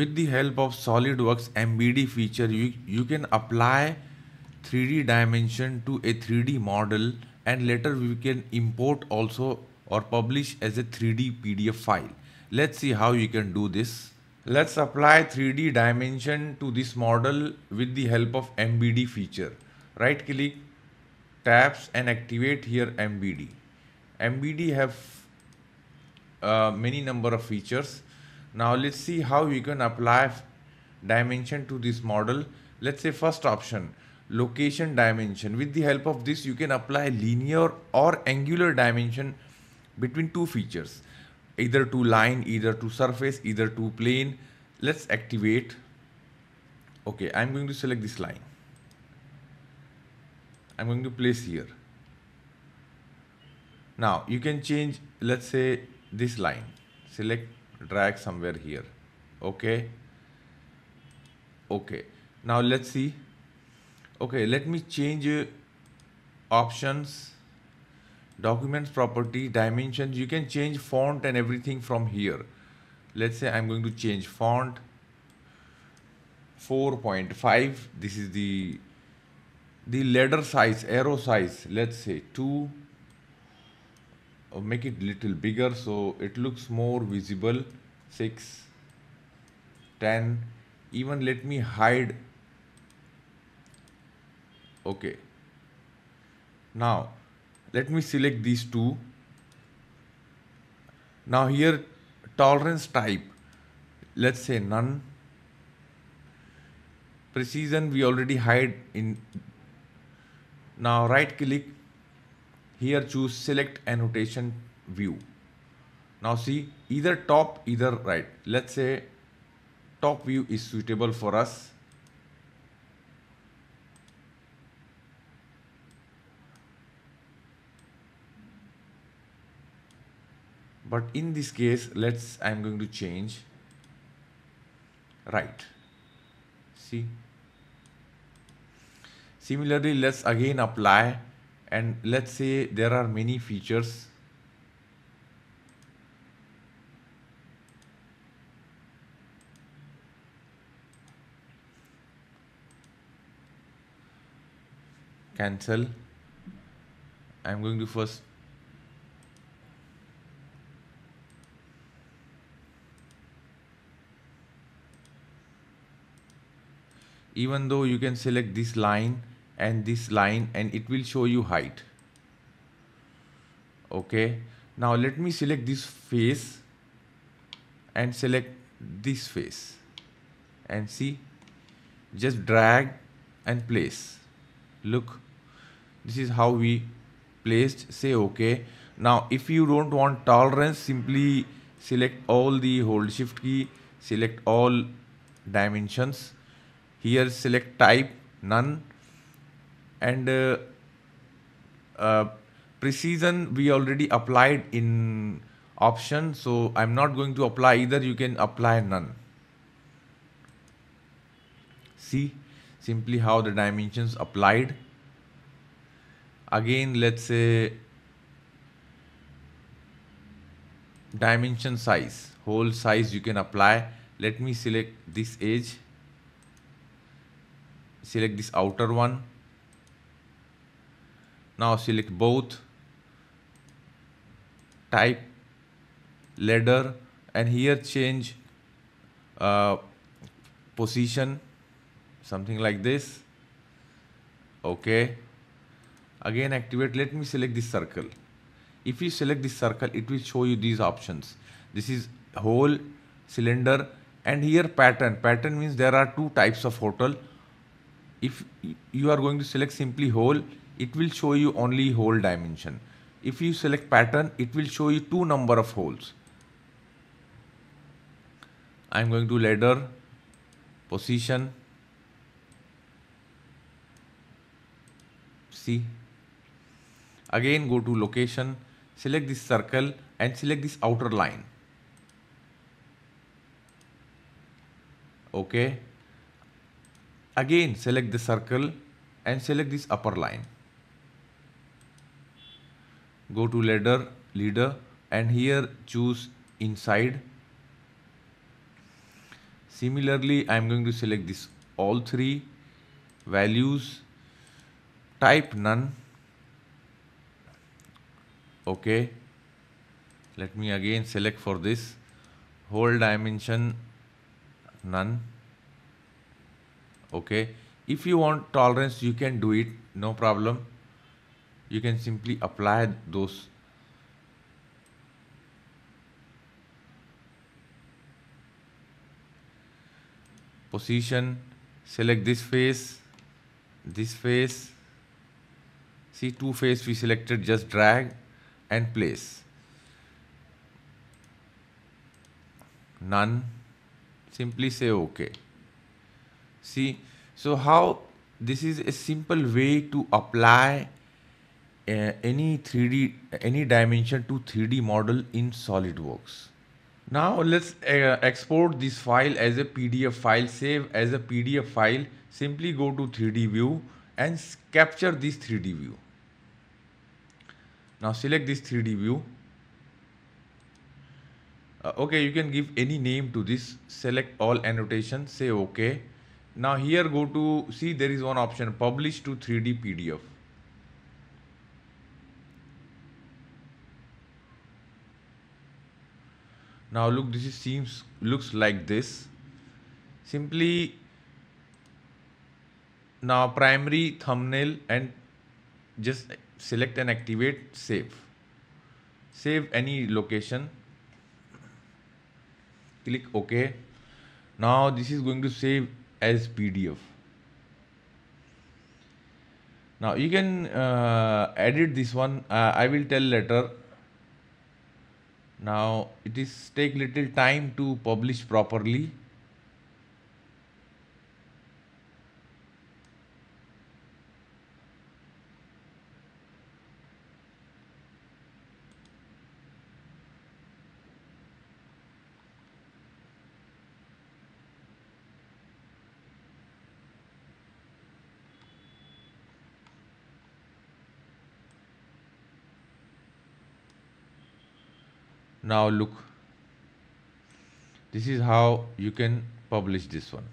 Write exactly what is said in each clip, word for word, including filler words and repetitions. with the help of SolidWorks M B D feature, you, you can apply three D dimension to a three D model, and later we can import also or publish as a three D P D F file. Let's see how you can do this. Let's apply three D dimension to this model with the help of M B D feature. Right click, tabs, and activate here M B D. M B D have uh, many number of features. Now let's see how you can apply dimension to this model. Let's say first option, location dimension. With the help of this, you can apply linear or angular dimension between two features, either to line, either to surface, either to plane. Let's activate. Okay, I'm going to select this line. I'm going to place here. Now you can change, let's say this line, select, drag somewhere here. Okay. Okay. Now let's see. Okay, let me change uh, options, documents property, dimensions. You can change font and everything from here. Let's say I'm going to change font four point five. This is the the letter size, arrow size. Let's say two. Or make it little bigger so it looks more visible. Six, ten. Even let me hide. Okay, now let me select these two. Now here tolerance type, let's say none. Precision we already hide in. Now right click here, choose select annotation view. Now see, either top, either right. Let's say top view is suitable for us. But in this case, let's, I'm going to change right. See. Similarly, let's again apply, and let's say there are many features. Cancel. I'm going to first. Even though you can select this line and this line, and it will show you height. Okay. Now let me select this face and select this face, and see, just drag and place. Look, this is how we placed. Say okay. Now if you don't want tolerance, simply select all the, hold shift key, select all dimensions. Here select type none, and uh, uh, precision we already applied in option, so I'm not going to apply either. You can apply none. See simply how the dimensions applied. Again, let's say dimension size, whole size you can apply. Let me select this edge. Select this outer one. Now select both, type ladder, and here change uh, position, something like this. Okay, again activate. Let me select this circle. If you select this circle, it will show you these options. This is whole, cylinder, and here pattern. Pattern means there are two types of hotel. If you are going to select simply whole, it will show you only whole dimension. If you select pattern, it will show you two number of holes. I'm going to ladder, position. See, again go to location, select this circle and select this outer line. Okay. Again select the circle and select this upper line. Go to ladder, leader, and here choose inside. Similarly, I'm going to select this all three values, type none. Okay. Let me again select for this whole dimension none. Okay. If you want tolerance, you can do it. No problem. You can simply apply those. Position, select this face, this face. See, two face we selected, just drag and place. None. Simply say OK. See, so how this is a simple way to apply uh, any three D, any dimension to three D model in SolidWorks. Now let's uh, export this file as a P D F file, save as a P D F file. Simply go to three D view and capture this three D view. Now select this three D view. Uh, okay, you can give any name to this. Select all annotations, say OK. Now here go to, see there is one option, publish to three D P D F. Now look, this is seems looks like this. Simply now primary thumbnail and just select and activate save. Save any location. Click OK. Now this is going to save as P D F. Now you can uh, edit this one. Uh, I will tell later. Now it is take little time to publish properly. Now look, this is how you can publish this one.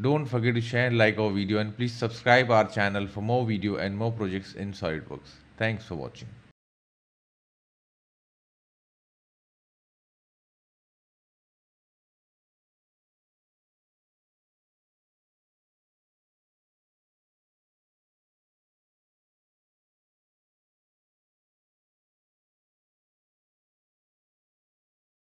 Don't forget to share, like our video, and please subscribe our channel for more video and more projects in SolidWorks. Thanks for watching.